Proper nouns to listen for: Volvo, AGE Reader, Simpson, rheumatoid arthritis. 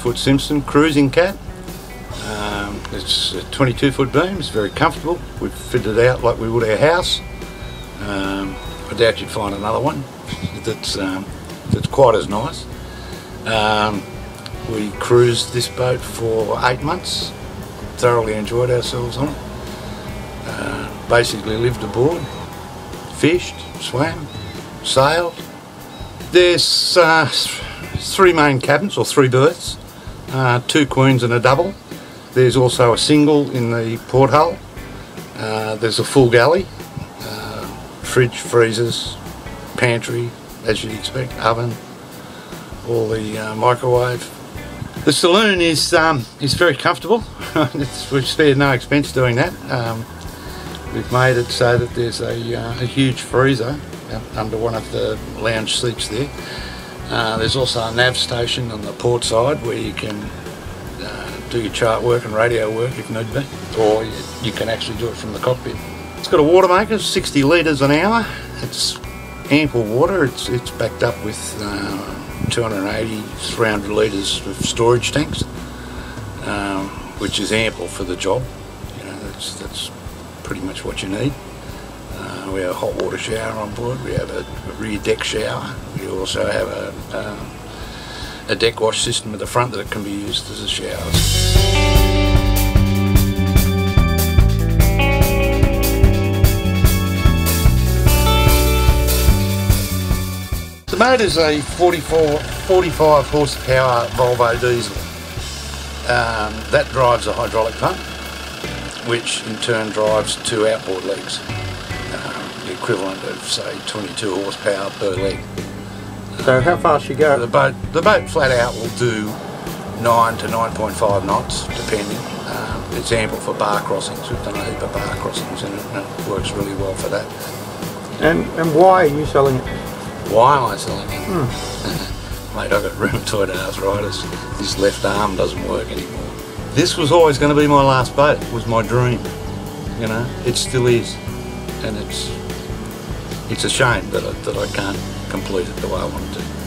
2-foot Simpson cruising cat. It's 22-foot beams, very comfortable. We've fitted it out like we would our house. I doubt you'd find another one that's quite as nice. We cruised this boat for 8 months, thoroughly enjoyed ourselves on it. Basically lived aboard, fished, swam, sailed. There's 3 main cabins, or 3 berths, 2 queens and a double. There's also a single in the porthole. There's a full galley, fridge, freezers, pantry, as you'd expect, oven, all the microwave. The saloon is very comfortable. We've spared no expense doing that. We've made it so that there's a huge freezer under one of the lounge seats there. There's also a nav station on the port side where you can do your chart work and radio work if need be, or you can actually do it from the cockpit. It's got a water maker, 60 litres an hour. It's ample water. It's backed up with 280, 300 litres of storage tanks, which is ample for the job. You know, that's pretty much what you need. We have a hot water shower on board, we have a rear deck shower, we also have a deck wash system at the front that can be used as a shower. The motor is a 45 horsepower Volvo diesel. That drives a hydraulic pump, which in turn drives 2 outboard legs, the equivalent of say 22 horsepower per leg. So how fast you go? The boat flat out will do 9 to 9.5 knots, depending. It's ample for bar crossings. We've done a heap of bar crossings in it, and it works really well for that. And why are you selling it? Why am I selling it? Mate, I've got rheumatoid arthritis. This left arm doesn't work anymore. This was always going to be my last boat. It was my dream. You know, it still is. And it's a shame that I can't complete it the way I wanted to.